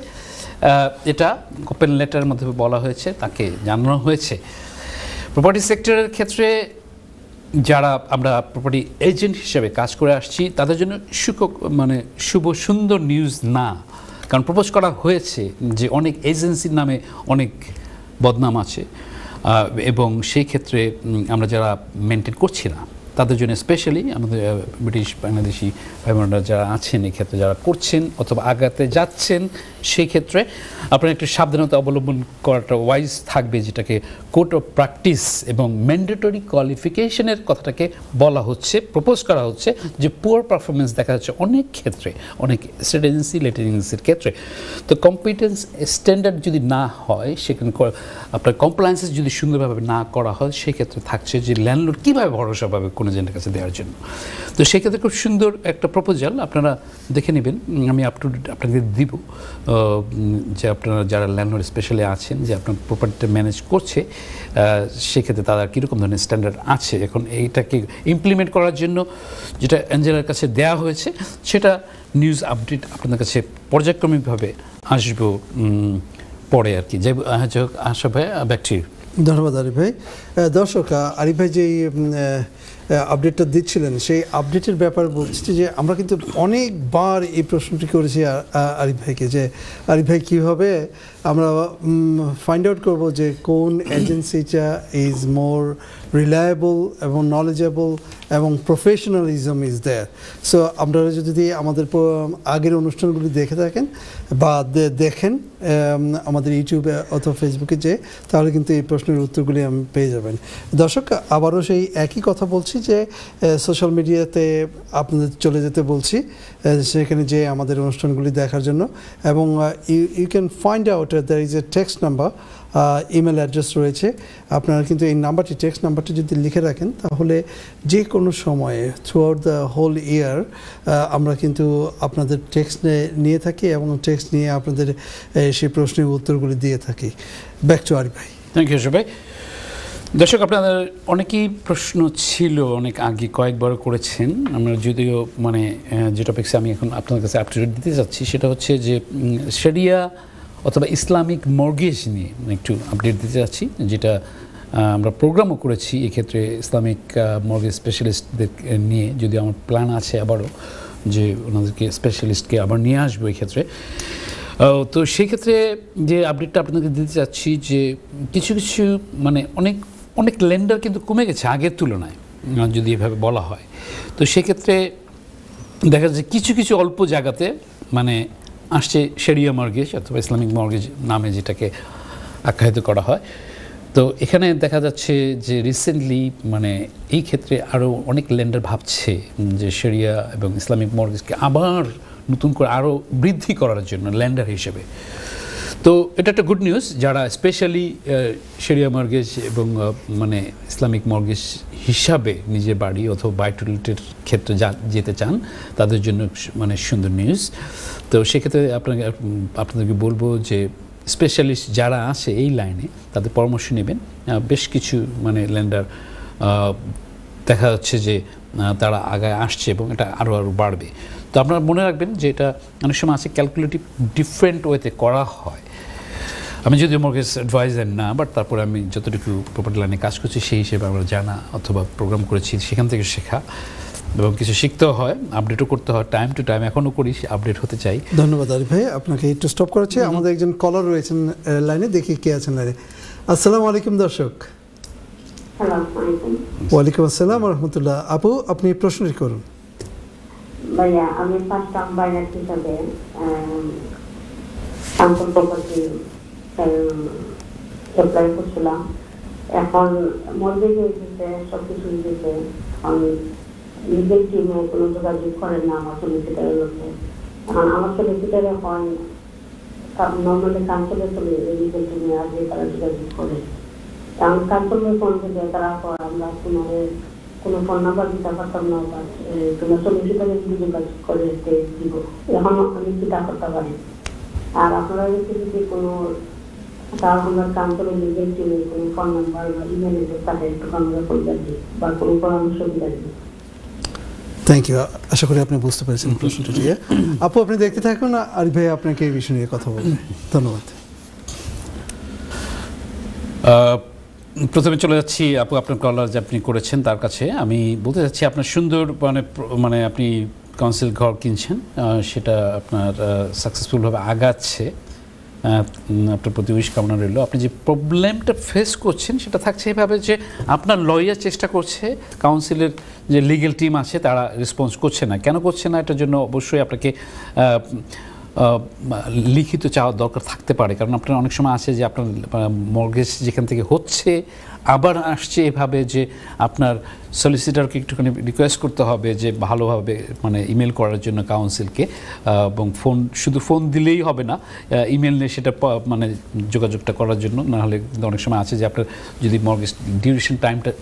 এটা ওপেন লেটারের মধ্যে বলা হয়েছে, তাকে জানানো হয়েছে প্রপার্টি সেক্টরের ক্ষেত্রে যারা আমরা প্রপার্টি এজেন্ট হিসেবে কাজ করে আসছি তাদের জন্য সুখ মানে শুভ সুন্দর নিউজ না, কারণ প্রপোজ করা হয়েছে যে অনেক এজেন্সির নামে অনেক বদনাম আছে এবং সেই ক্ষেত্রে আমরা যারা মেনটেন করছি না তাদের জন্য স্পেশালি আমাদের ব্রিটিশ বাংলাদেশি ভাই বোনরা যারা আছেন এই ক্ষেত্রে যারা করছেন অথবা আগাতে যাচ্ছেন সেই ক্ষেত্রে আপনার একটু সাবধানতা অবলম্বন করাটা ওয়াইজ থাকবে, যেটাকে কোড অফ প্র্যাকটিস এবং ম্যান্ডেটরি কোয়ালিফিকেশনের কথাটাকে বলা হচ্ছে, প্রপোজ করা হচ্ছে যে পুয়ার পারফরমেন্স দেখা যাচ্ছে অনেক ক্ষেত্রে, অনেক স্টেট এজেন্সি লেট এজেন্সির ক্ষেত্রে। তো কম্পিটেন্স স্ট্যান্ডার্ড যদি না হয়, সেখানে আপনার কমপ্লায়েন্সেস যদি সুন্দরভাবে না করা হয় সেক্ষেত্রে থাকছে যে ল্যান্ডলর্ড কীভাবে ভরসা পাবে এজেন্টের কাছে দেওয়ার জন্য। তো সেক্ষেত্রে খুব সুন্দর একটা প্রপোজাল আপনারা দেখে নেবেন, আমি আপ টু ডেট আপনাদের দিব, যে আপনারা যারা ল্যান্ডলর্ড স্পেশালি আছেন যে আপনার প্রপার্টিটা ম্যানেজ করছে সেক্ষেত্রে তারা কীরকম ধরনের স্ট্যান্ডার্ড আছে। এখন এইটাকে ইমপ্লিমেন্ট করার জন্য যেটা অ্যাঞ্জেলার কাছে দেওয়া হয়েছে সেটা নিউজ আপডেট আপনাদের কাছে পর্যায়ক্রমিকভাবে আসব পরে আর কি। যাই হোক আশা ভাই, ব্যাক টু ইউ। ধন্যবাদ আরিফ ভাই। দর্শক, আরিফ ভাই যে আপডেটটা দিচ্ছিলেন সেই আপডেটের ব্যাপারে বলছি যে আমরা কিন্তু অনেকবার এই প্রশ্নটি করেছি আরিফ ভাইকে যে আরিফ ভাই কীভাবে আমরা ফাইন্ড আউট করবো যে কোন এজেন্সিটা ইজ মোর reliable এবং knowledgeable এবং professionalism is there. So আপনারা যদি আমাদের আগের অনুষ্ঠানগুলি দেখে থাকেন বা দেখেন আমাদের ইউটিউবে অথবা ফেসবুকে যে, তাহলে কিন্তু এই প্রশ্নের উত্তরগুলি আমি পেয়ে যাবেন। দর্শক, আবারও সেই একই কথা বলছি যে সোশ্যাল মিডিয়াতে আপনাদের চলে যেতে বলছি, সেখানে যে আমাদের অনুষ্ঠানগুলি দেখার জন্য, এবং you you can find out there is a text number, email address রয়েছে। আপনারা কিন্তু এই নাম্বারটি, টেক্সট নাম্বারটি যদি লিখে রাখেন তাহলে যে কোনো সময়ে throughout the whole year আমরা কিন্তু আপনাদের টেক্সট নিয়ে থাকি এবং টেক্সট নিয়ে আপনাদের সেই প্রশ্নের উত্তরগুলি দিয়ে থাকি। ব্যাক টু আরিফ ভাই। থ্যাংক ইউ ভাই। দর্শক, আপনাদের অনেকেই প্রশ্ন ছিল, অনেক আগে কয়েকবার করেছেন। আমরা যদিও মানে যে টপিক্সে আমি এখন আপনাদের কাছে আপডেট দিতে চাচ্ছি সেটা হচ্ছে যে শরিয়া অথবা ইসলামিক মর্গেজ নিয়ে একটু আপডেট দিতে চাচ্ছি, যেটা আমরা প্রোগ্রামও করেছি এক্ষেত্রে ইসলামিক মর্গেজ স্পেশালিস্টদের নিয়ে। যদিও আমার প্ল্যান আছে আবারও যে ওনাদেরকে স্পেশালিস্টকে আবার নিয়ে আসবো এক্ষেত্রে। তো সেক্ষেত্রে যে আপডেটটা আপনাদেরকে দিতে চাচ্ছি যে কিছু কিছু মানে অনেক অনেক লেন্ডার কিন্তু কমে গেছে আগের তুলনায় যদি এভাবে বলা হয়। তো সেক্ষেত্রে দেখা যাচ্ছে কিছু কিছু অল্প জায়গাতে মানে আসছে শরিয়া মর্গেজ অথবা ইসলামিক মর্গেজ নামে যেটাকে আখ্যায়িত করা হয়। তো এখানে দেখা যাচ্ছে যে রিসেন্টলি মানে এই ক্ষেত্রে আরও অনেক লেন্ডার ভাবছে যে শরিয়া এবং ইসলামিক মর্গেজকে আবার নতুন করে আরও বৃদ্ধি করার জন্য লেন্ডার হিসেবে। তো এটা একটা গুড নিউজ যারা স্পেশালি শরিয়া মর্গেজ এবং মানে ইসলামিক মর্গেজ হিসাবে নিজের বাড়ি অথবা বাই টু লেটের ক্ষেত্রে যেতে চান তাদের জন্য মানে সুন্দর নিউজ। তো সেক্ষেত্রে আপনাকে আপনাদেরকে বলবো যে স্পেশালিস্ট যারা আছে এই লাইনে তাদের পরামর্শ নেবেন। বেশ কিছু মানে লেন্ডার দেখা যাচ্ছে যে তারা আগায় আসছে এবং এটা আরও আরও বাড়বে। তো আপনারা মনে রাখবেন যে এটা অনেক সময় আছে ক্যালকুলেটিভ ডিফারেন্ট ওয়েতে করা হয়। আমি যদিও মর্গেজ অ্যাডভাইজার না, বাট তারপরে আমি যতটুকু প্রপার্টি লাইনে কাজ করছি সেই হিসেবে আমরা জানা অথবা প্রোগ্রাম করেছি সেখান থেকে শেখা এবং কিছু শিখতেও হয়, আপডেটও করতে হয় টাইম টু টাইম, এখনও করি, আপডেট হতে চাই। ধন্যবাদ আরিফ ভাই, আপনাকে একটু স্টপ করেছি। আমাদের একজন কলার রয়েছেন লাইনে, দেখি কে আছেন লাইনে। আসসালামু আলাইকুম দর্শক। ওয়ালাইকুম আসসালাম রহমতুল্লাহ। আপু, আপনি প্রশ্নটি করুন। ভাইয়া, আমি ফার্স্ট টাইম বাইনার হিসাবে সম্পূর্ণ প্রপার্টি অ্যাপ্লাই করছিলাম। এখন মর্গেজ এসেছে, সব কিছু এসেছে, আমি নিজের টিমে কোনো যোগাযোগ করেন না আমার সলিসিটারের লোকে। আমার সলিসিটার এখন নর্মালি কাঞ্চলে চলে নিজের টিমে আসবে, তারা যোগাযোগ করে। আমি কাঞ্চলে ফোন থেকে তারা আমরা কোনো কোনো ফোন নাম্বার দিতে পারতাম না, বা তোমার সলিসিটারের যোগাযোগ করে দিব, এখন আমি চিন্তা করতে পারি। আর আপনারা যদি কোনো তার আমার কাঞ্চলে নিজের টিমে কোনো ফোন নাম্বার বা ইমেল এসে তারা একটু আমরা করে দিই বা কোনো পরামর্শ দিতে দিই। Thank you. আশা করি আপনি বুঝতে পেরেছেন প্রশ্নটা নিয়ে। আপু, আপনি দেখতে থাকুন, আরিফ ভাই আপনাকে এই বিষয় নিয়ে কথা বলবেন। ধন্যবাদ। প্রথমে চলে যাচ্ছি আপু, আপনার কলার যে আপনি করেছেন তার কাছে। আমি বলতে চাচ্ছি আপনার সুন্দর মানে মানে আপনি কাউন্সিল ঘর কিনছেন, সেটা আপনার সাকসেসফুলভাবে আগাচ্ছে, আপনার প্রতি উইশ কামনা রইল। আপনি যে প্রবলেমটা ফেস করছেন সেটা থাকছে এভাবে যে আপনার লয়ার চেষ্টা করছে, কাউন্সিলের যে লিগেল টিম আছে তারা রেসপন্স করছে না। কেন করছে না এটার জন্য অবশ্যই আপনাকে লিখিত চাওয়ার দরকার থাকতে পারে, কারণ আপনার অনেক সময় আছে যে আপনার মর্গেজ যেখান থেকে হচ্ছে আবার আসছে এভাবে যে আপনার সলিসিটারকে একটুখানি রিকোয়েস্ট করতে হবে যে ভালোভাবে মানে ইমেল করার জন্য কাউন্সিলকে, এবং ফোন শুধু ফোন দিলেই হবে না, ইমেল নিয়ে সেটা মানে যোগাযোগটা করার জন্য। নাহলে অনেক সময় আছে যে আপনার যদি মর্গেজ ডিউরেশন টাইমটা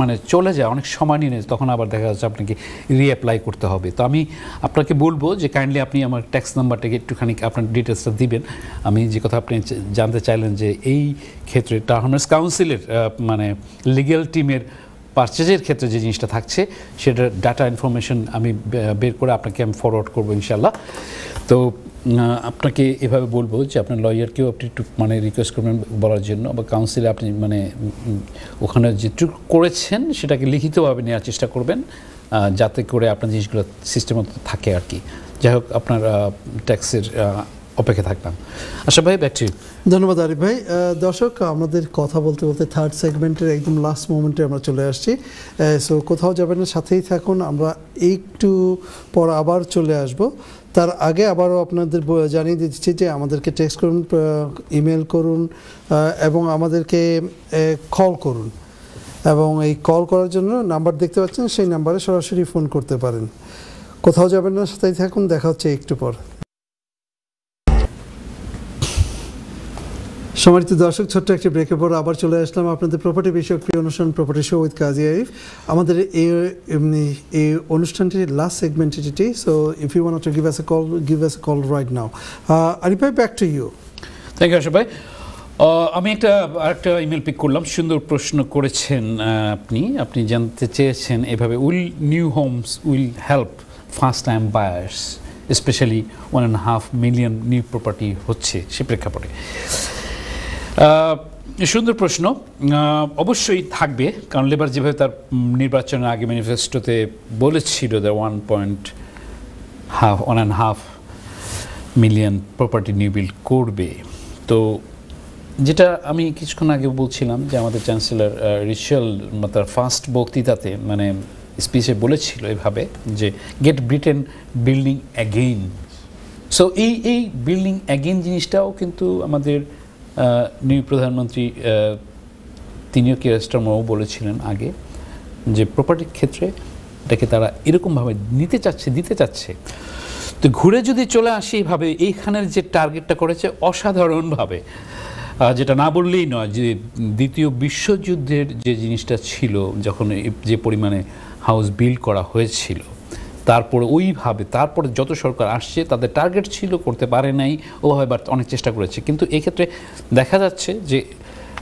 মানে চলে যায়, অনেক সময় নিয়ে নেয়, তখন আবার দেখা যাচ্ছে আপনাকে রিঅ্যাপ্লাই করতে হবে। তো আমি আপনাকে বলবো যে কাইন্ডলি আপনি আমার ট্যাক্স নাম্বারটাকে একটুখানি আপনার ডিটেলসটা দিবেন। আমি যে কথা আপনি জানতে চাইলেন যে এই ক্ষেত্রে টাউনার্স কাউন্সিলের মানে লিগ্যাল টিমের পারচেজের ক্ষেত্রে যে জিনিসটা থাকছে সেটার ডাটা ইনফরমেশন আমি বের করে আপনাকে আমি ফরওয়ার্ড করবো ইনশাল্লাহ। তো আপনাকে এভাবে বলবো যে আপনার লয়ারকেও আপনি একটু মানে রিকোয়েস্ট করবেন বলার জন্য, বা কাউন্সিলে আপনি মানে ওখানে যেটুকু করেছেন সেটাকে লিখিতভাবে নেওয়ার চেষ্টা করবেন, যাতে করে আপনার জিনিসগুলো সিস্টেমত থাকে আর কি। যাই হোক, আপনার ট্যাক্সের অপেক্ষা থাকলাম। আশরাফ ভাই, ব্যাক টু ইউ। ধন্যবাদ আরিফ ভাই। দর্শক, আমাদের কথা বলতে বলতে থার্ড সেগমেন্টের একদম লাস্ট মোমেন্টে আমরা চলে আসছি, সো কোথাও যাবেন না, সাথেই থাকুন। আমরা একটু পর আবার চলে আসব। তার আগে আবারও আপনাদের জানিয়ে দিচ্ছি যে আমাদেরকে টেক্সট করুন, ইমেল করুন এবং আমাদেরকে কল করুন, এবং এই কল করার জন্য নাম্বার দেখতে পাচ্ছেন, সেই নাম্বারে সরাসরি ফোন করতে পারেন। কোথাও যাবেন না, সাথেই থাকুন, দেখা হচ্ছে একটু পর। সম্মানিত দর্শক, ছোট্ট একটি ব্রেকের পর আবার চলে আসলাম আপনাদের প্রপার্টি বিষয়ক প্রিয় অনুষ্ঠান property show with Kazi Arif. আমাদের এই এই অনুষ্ঠানটির লাস্ট সেগমেন্ট এটি। So if you want to give us a call, give us a call right now. Arif ভাই, back to you. Thank you Ashraf ভাই। আমি একটা আরেকটা ইমেল পিক করলাম, সুন্দর প্রশ্ন করেছেন আপনি। আপনি জানতে চেয়েছেন এভাবে, will new homes will help first time buyers, specially one and half million new property হচ্ছে, সে প্রেক্ষাপটে। সুন্দর প্রশ্ন। অবশ্যই থাকবে, কারণ লেবার যেভাবে তার নির্বাচনের আগে ম্যানিফেস্টোতে বলেছিল যে one point half one and half million property new build করবে। তো যেটা আমি কিছুক্ষণ আগে বলছিলাম যে আমাদের চ্যান্সেলর রিচেল তার ফার্স্ট বক্তৃতাতে মানে স্পিচে বলেছিল এভাবে যে get Britain building again. So এই এই বিল্ডিং অ্যাগেইন জিনিসটাও কিন্তু আমাদের নিউ প্রধানমন্ত্রী তিনিও কিয়ার স্টারমারও বলেছিলেন আগে, যে প্রপার্টির ক্ষেত্রে এটাকে তারা এরকমভাবে নিতে চাচ্ছে, দিতে চাচ্ছে। তো ঘুরে যদি চলে আসি এইভাবে, এইখানের যে টার্গেটটা করেছে অসাধারণভাবে, যেটা না বললেই নয়, যে দ্বিতীয় বিশ্বযুদ্ধের যে জিনিসটা ছিল, যখন যে পরিমাণে হাউস বিল্ড করা হয়েছিল, তারপরে ওইভাবে তারপরে যত সরকার আসছে তাদের টার্গেট ছিল, করতে পারে নাই, ওভাবে বাট অনেক চেষ্টা করেছে। কিন্তু এক্ষেত্রে দেখা যাচ্ছে যে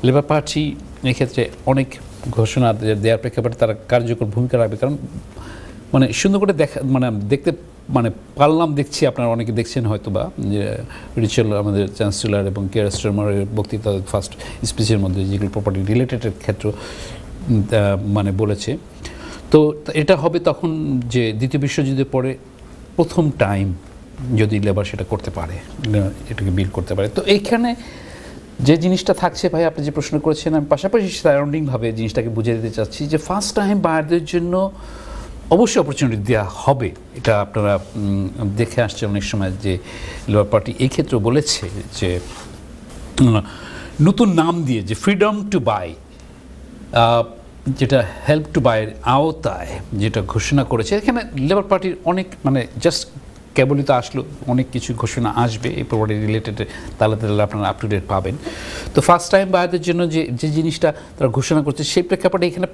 লেবার পার্টি এক্ষেত্রে অনেক ঘোষণা দেওয়ার প্রেক্ষাপটে তারা কার্যকর ভূমিকা রাখবে। কারণ মানে সুন্দর করে দেখা মানে দেখতে মানে পারলাম, দেখছি আপনারা অনেকে দেখছেন হয়তো বা, যে রিচেল আমাদের চ্যান্সেলর এবং কেয়ার স্টারমারের বক্তৃতা ফার্স্ট স্পিচের মধ্যে যেগুলো প্রপার্টি রিলেটেডের ক্ষেত্র মানে বলেছে। তো এটা হবে তখন যে দ্বিতীয় বিশ্বযুদ্ধের পরে প্রথম টাইম যদি লেবার সেটা করতে পারে, এটাকে বিল করতে পারে। তো এইখানে যে জিনিসটা থাকছে ভাই, আপনি যে প্রশ্ন করেছেন, আমি পাশাপাশি সারাউন্ডিংভাবে জিনিসটাকে বুঝিয়ে দিতে চাচ্ছি যে ফার্স্ট টাইম বায়ারদের জন্য অবশ্যই অপরচুনিটি দেওয়া হবে। এটা আপনারা দেখে আসছেন অনেক সময় যে লেবার পার্টি এই ক্ষেত্রে বলেছে যে নতুন নাম দিয়ে যে ফ্রিডম টু বাই, যেটা হেল্প টু বাইয়ের আওতায় যেটা ঘোষণা করেছে। এখানে লেবার পার্টির অনেক মানে জাস্ট কেবলই তো আসলো, অনেক কিছু ঘোষণা আসবে এই প্রপার্টি রিলেটেড, তাহলে তাহলে আপনারা আপ টু ডেট পাবেন। তো ফার্স্ট টাইম বায়ারদের জন্য যে যে জিনিসটা তারা ঘোষণা করছে, সেই প্রেক্ষাপটে এখানে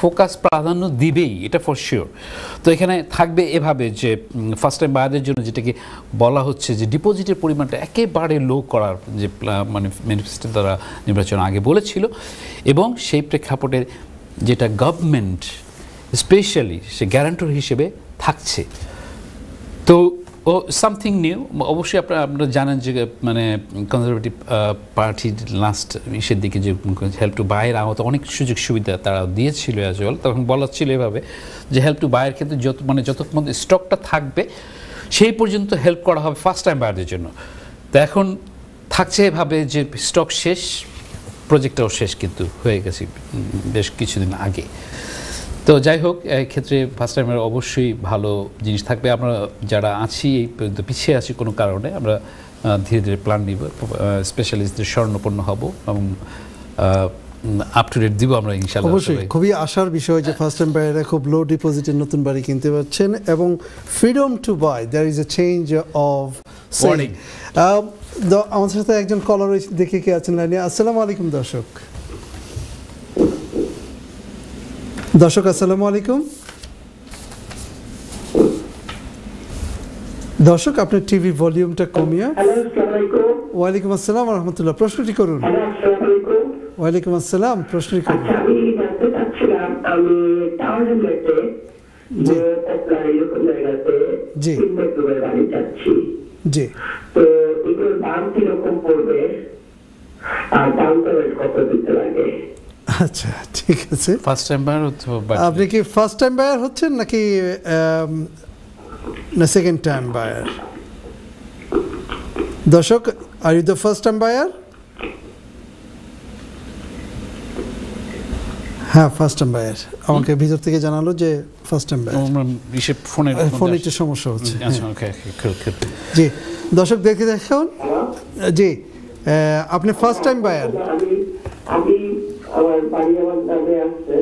ফোকাস প্রাধান্য দিবেই, এটা ফর শিওর। তো এখানে থাকবে এভাবে যে ফার্স্ট টাইম বায়ারদের জন্য যেটাকে বলা হচ্ছে যে ডিপোজিটের পরিমাণটা একেবারে লো করার যে মানে ম্যানিফেস্টো তারা নির্বাচন আগে বলেছিল, এবং সেই প্রেক্ষাপটের যেটা গভর্নমেন্ট স্পেশালি সে গ্যারান্টর হিসেবে থাকছে। তো ও সামথিং নিউ। অবশ্যই আপনারা আপনারা জানেন যে মানে কনজারভেটিভ পার্টির লাস্ট ইসের দিকে যে হেল্প টু বাইয়ের আহত অনেক সুযোগ সুবিধা তারা দিয়েছিল অ্যাজ ওয়েল। তখন বলা ছিল এভাবে যে হেল্প টু বাইয়ের ক্ষেত্রে যত মানে যতক্ষণ স্টকটা থাকবে সেই পর্যন্ত হেল্প করা হবে ফার্স্ট টাইম বায়ারদের জন্য। তো এখন থাকছে এভাবে যে স্টক শেষ, প্রজেক্টটাও শেষ কিন্তু হয়ে গেছে বেশ কিছুদিন আগে। তো যাই হোক, এক্ষেত্রে ফার্স্ট টাইমের অবশ্যই ভালো জিনিস থাকবে। আমরা যারা আছি এই পিছিয়ে আছি কোনো কারণে, আমরা ধীরে ধীরে প্ল্যান নিব, স্পেশালিস্টদের স্বর্ণপন্ন হব এবং আপ টু ডেট দিব আমরা ইনশাআল্লাহ। অবশ্যই খুবই আশার বিষয় যে ফার্স্ট টাইম বায়াররা খুব লো ডিপোজিটের নতুন বাড়ি কিনতে পারছেন, এবং freedom to buy, there is a change of selling. আমাদের সাথে একজন কলার রয়েছে, দেখে কে আছেন লাইনে। আসসালামু আলাইকুম দর্শক। দর্শক আসসালামু আলাইকুম। দর্শক, আপনার টিভি ভলিউমটা কমিয়ে। ওয়ালাইকুম আসসালাম রহমতুল্লাহ। প্রশ্নটি করুন। ওয়ালাইকুম আসসালাম, প্রশ্নটি করুন। জি জি, তো এগুলোর দাম কিরকম পড়বে আর ডাউন পেমেন্ট কত দিতে লাগে? আচ্ছা ঠিক আছে। ফার্স্ট টাইম বায়ার হচ্ছে আপনি কি ফার্স্ট টাইম বায়ার হচ্ছেন নাকি না second time buyer? Dashok, are you the first time buyer? হ্যাঁ ফার্স্ট টাইম বায়ার। আমাকে ভিতর থেকে জানালো যে ফার্স্ট টাইম বায়ার। ফোনে ফোনে একটু সমস্যা হচ্ছে। জি দর্শক দেখে দেখুন। জি আপনি ফার্স্ট টাইম বায়ার। আমি আমার বাড়ি আমার নামে আছে,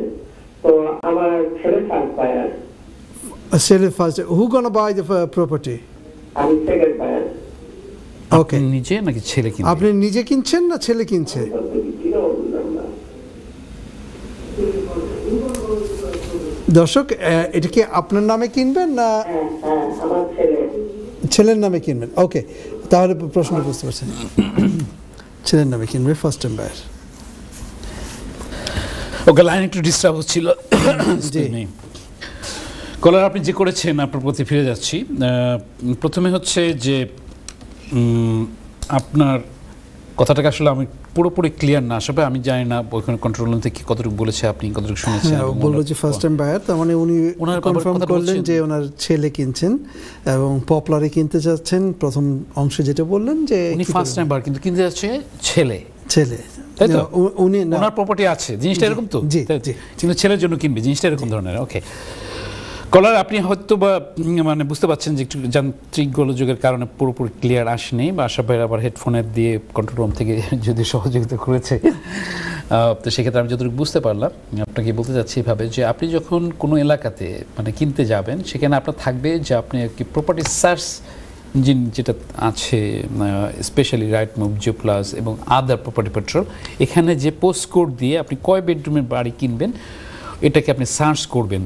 তো আমার ছেলে ফার্স্ট বায়ার। ছেলে first, who gonna buy the property? আমি সেকেন্ড বায়ার। ওকে, নিজে নাকি ছেলে কিনছেন? আপনি নিজে কিনছেন না ছেলে কিনছে? দর্শক এটা কি আপনার নামে কিনবেন না ছেলের নামে কিনবেন? ওকে, তাহলে প্রশ্ন বুঝতে পারছেন, ছেলের নামে কিনবে first time buyer. Okay, line একটু ডিস্টার্ব হচ্ছিল। কলার আপনি যে করেছেন আপনার প্রতি ফিরে যাচ্ছি। প্রথমে হচ্ছে যে আপনার কথাটাকে আসলে আমি পুরোপুরি ক্লিয়ার না, সবাই আমি জানি না ওইখানে কন্ট্রোল রুম থেকে কতটুকু বলেছে, আপনি কতটুকু শুনেছেন? বললো যে ফার্স্ট টাইম বায়ার, তার মানে উনি ওনার কনফার্ম করলেন যে ওনার ছেলে কিনছেন এবং পপলারে কিনতে যাচ্ছেন। প্রথম অংশে যেটা বললেন যে উনি ফার্স্ট টাইম বায়ার কিন্তু কিনতে যাচ্ছে ছেলে ছেলে, তাই তো? উনি ওনার প্রপার্টি আছে, জিনিসটা এরকম তো, কিন্তু ছেলের জন্য কিনবে, জিনিসটা এরকম ধরনের। ওকে কলার, আপনি হয়তো বা মানে বুঝতে পারছেন যে একটু যান্ত্রিক গোলযোগের কারণে পুরোপুরি ক্লিয়ার আসেনি, বা আশা ভাইয়ের আবার হেডফোনের দিয়ে কন্ট্রোল রুম থেকে যদি সহযোগিতা করেছে, তো সেক্ষেত্রে আমি যতটুকু বুঝতে পারলাম। আপনাকে বলতে চাচ্ছি এভাবে যে আপনি যখন কোনো এলাকাতে মানে কিনতে যাবেন, সেখানে আপনার থাকবে যে আপনি আর কি প্রপার্টি সার্চ ইঞ্জিন যেটা আছে, specially Rightmove, Zoopla এবং আদার প্রপার্টি পেট্রোল, এখানে যে পোস্ট কোড দিয়ে আপনি কয় বেডরুমের বাড়ি কিনবেন এটাকে আপনি সার্চ করবেন।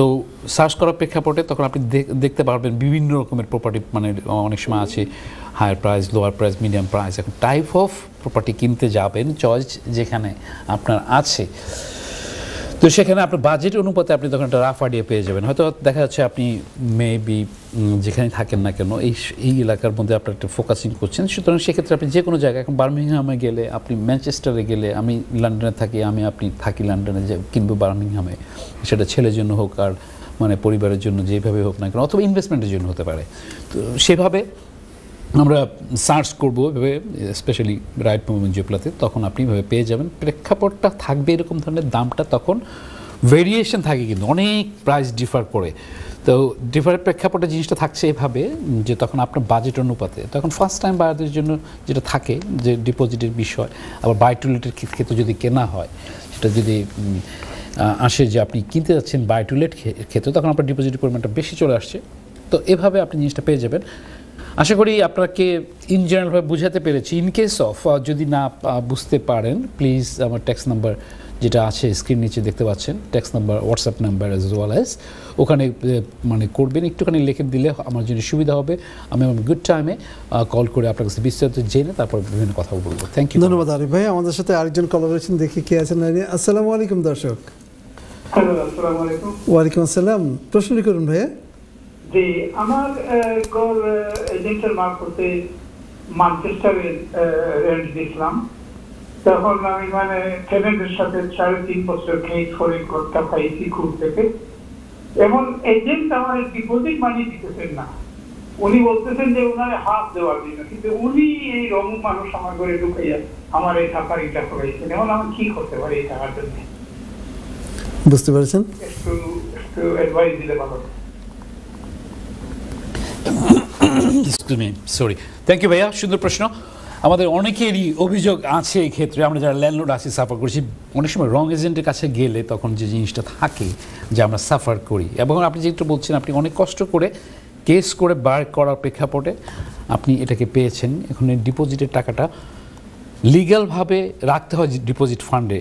তো সার্চ করার প্রেক্ষাপটে তখন আপনি দেখতে পারবেন বিভিন্ন রকমের প্রপার্টি, মানে অনেক সময় আছে higher price, lower price, medium price. এখন টাইপ অফ প্রপার্টি কিনতে যাবেন চয়েস যেখানে আপনার আছে, তো সেখানে আপনার বাজেট অনুপাতে আপনি তখন একটা রাফ আইডিয়া পেয়ে যাবেন। হয়তো দেখা যাচ্ছে আপনি মেবি যেখানে থাকেন না কেন এই এই এলাকার মধ্যে আপনার একটা ফোকাসিং করছেন, সুতরাং সেক্ষেত্রে আপনি যে কোনো জায়গায়, এখন বার্মিংহামে গেলে, আপনি ম্যানচেস্টারে গেলে, আমি লন্ডনে থাকি, আমি আপনি থাকি লন্ডনে, যে কিনবো বার্মিংহামে, সেটা ছেলের জন্য হোক আর মানে পরিবারের জন্য যেভাবে হোক না কেন, অথবা ইনভেস্টমেন্টের জন্য হতে পারে, তো সেভাবে আমরা সার্চ করবো এভাবে, স্পেশালি রাইট মুভমেন্ট জিওপ্লাতে, তখন আপনি এভাবে পেয়ে যাবেন। প্রেক্ষাপটটা থাকবে এরকম ধরনের, দামটা তখন ভেরিয়েশন থাকে কিন্তু, অনেক প্রাইস ডিফার করে, তো ডিফারেন্ট প্রেক্ষাপটে জিনিসটা থাকছে এভাবে যে তখন আপনার বাজেট অনুপাতে। তখন ফার্স্ট টাইম বায়ারদের জন্য যেটা থাকে যে ডিপোজিটের বিষয়, আবার বাই টু লেটের ক্ষেত্রে যদি কেনা হয়, সেটা যদি আসে যে আপনি কিনতে যাচ্ছেন বাই টু লেট ক্ষেত্রে, তখন আপনার ডিপোজিটের পরিমাণটা বেশি চলে আসছে। তো এভাবে আপনি জিনিসটা পেয়ে যাবেন। আশা করি আপনাকে ইন জেনারেলভাবে বুঝাতে পেরেছি। ইন কেস অফ যদি না বুঝতে পারেন, প্লিজ আমার ট্যাক্স নাম্বার যেটা আছে স্ক্রিন নিচে দেখতে পাচ্ছেন, tax number, WhatsApp number as well as, ওখানে মানে করবেন, একটুখানি লিখে দিলে আমার জন্য সুবিধা হবে। আমি আমার গুড টাইমে কল করে আপনার কাছে বিস্তারিত জেনে তারপর বিভিন্ন কথা বলবো। থ্যাংক ইউ, ধন্যবাদ আরিফ ভাই। আমাদের সাথে আরেকজন কলার আছেন, দেখি কে আছেন। আসসালামু আলাইকুম দর্শক। ওয়ালাইকুম আসসালাম, প্রশ্নটি করুন ভাইয়া। জি, আমার কল এজেন্টের মারফতে ম্যানচেস্টারে রেন্ট দিয়েছিলাম, তখন আমি মানে টেনেন্টের সাথে সাড়ে তিন বছর ক্রেডিট ফোরিং করতে পাইছি খুব থেকে। এমন এজেন্ট আমার ডিপোজিট মানি দিতেছেন না, উনি বলতেছেন যে ওনার হাত দেওয়ার জন্য, কিন্তু উনি এই রমু মানুষ আমার করে ঢুকাইয়া আমার এই টাকার ইটা করাইছেন। এখন আমি কি করতে পারি এই টাকার জন্য? বুঝতে পারছেন, একটু একটু অ্যাডভাইস দিলে ভালো। Excuse me, sorry. Thank you ভাইয়া, সুন্দর প্রশ্ন। আমাদের অনেকেরই অভিযোগ আছে এই ক্ষেত্রে, আমরা যারা ল্যান্ডলোড আছি সাফার করছি, অনেক সময় রং এজেন্টের কাছে গেলে তখন যে জিনিসটা থাকে যে আমরা সাফার করি, এবং আপনি যেটা বলছেন আপনি অনেক কষ্ট করে কেস করে বার করার প্রেক্ষাপটে আপনি এটাকে পেয়েছেন। এখন ডিপোজিটের টাকাটা লিগ্যালভাবে রাখতে হয় ডিপোজিট ফান্ডে,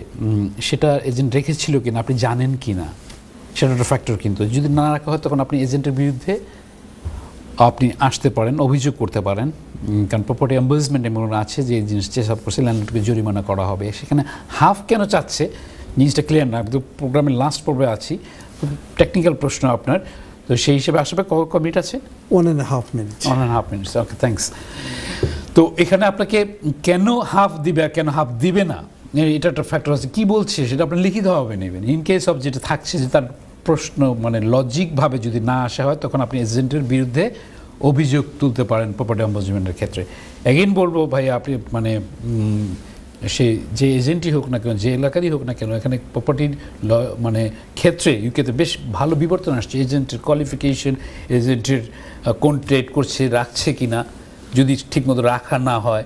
সেটা এজেন্ট রেখেছিল কিনা আপনি জানেন কি না, সেটা একটা ফ্যাক্টর। কিন্তু যদি না রাখা হয় তখন আপনি এজেন্টের বিরুদ্ধে আপনি আসতে পারেন, অভিযোগ করতে পারেন, কারণ প্রপার্টি অ্যাম্বাসমেন্ট এমন আছে যে জিনিস চেষ্টা করছে ল্যান্ডকে জরিমানা করা হবে। সেখানে হাফ কেন চাচ্ছে জিনিসটা ক্লিয়ার না, কিন্তু প্রোগ্রামের লাস্ট পর্বে আছি, টেকনিক্যাল প্রশ্ন আপনার, তো সেই হিসেবে আসবে। ক মিনিট আছে? One and half minute. One and half minutes, okay thanks. তো এখানে আপনাকে কেন হাফ দিবে আর কেন হাফ দিবে না, এটা একটা ফ্যাক্টর আছে। কী বলছে সেটা আপনি লিখিতভাবে নেবেন, ইন কেস অফ যেটা থাকছে যে তার প্রশ্ন মানে লজিকভাবে যদি না আসা হয় তখন আপনি এজেন্টের বিরুদ্ধে অভিযোগ তুলতে পারেন প্রপার্টি অম্বাজমেন্টের ক্ষেত্রে। অ্যাগেন বলবো ভাই, আপনি মানে সে যে এজেন্টই হোক না কেন, যে এলাকারই হোক না কেন, এখানে প্রপার্টির ল মানে ক্ষেত্রে ইউকেতে বেশ ভালো বিবর্তন আসছে। এজেন্টের কোয়ালিফিকেশন, এজেন্টের কন্ট্রাক্ট করছে রাখছে কি না, যদি ঠিকমতো রাখা না হয়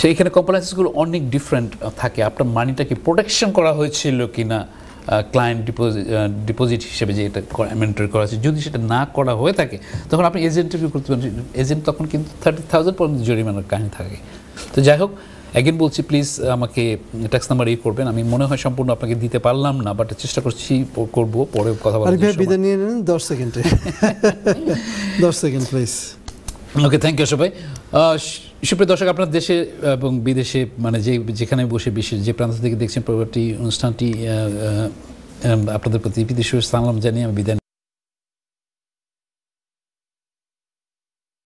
সেইখানে কম্প্লায়েন্সগুলো অনেক ডিফারেন্ট থাকে। আপনার মানিটাকে প্রোটেকশন করা হয়েছিল কি না ক্লায়েন্ট ডিপোজিট ডিপোজিট হিসেবে যে এটা মেনটেন করা হয়েছে, যদি সেটা না করা হয়ে থাকে তখন আপনি এজেন্টের কি করতে পারেন, এজেন্ট তখন কিন্তু থার্টি থাউজেন্ড পর্যন্ত জরিমানার কাহিনী থাকে। তো যাই হোক, অ্যাগেন বলছি প্লিজ আমাকে ট্যাক্স নাম্বার ই করবেন, আমি মনে হয় সম্পূর্ণ আপনাকে দিতে পারলাম না, বাট চেষ্টা করছি করবো, পরে কথা বলবো। নিয়ে নেন দশ সেকেন্ডে, দশ second please. Okay, thank you সবাই। সুপ্রিয় দর্শক, আপনার দেশে এবং বিদেশে মানে যে যেখানে বসে বিশ্বের যে প্রান্ত থেকে দেখছেন প্রপার্টি অনুষ্ঠানটি, আপনাদের প্রতি বিদেশীয় সালাম জানিয়ে আমি বিদায়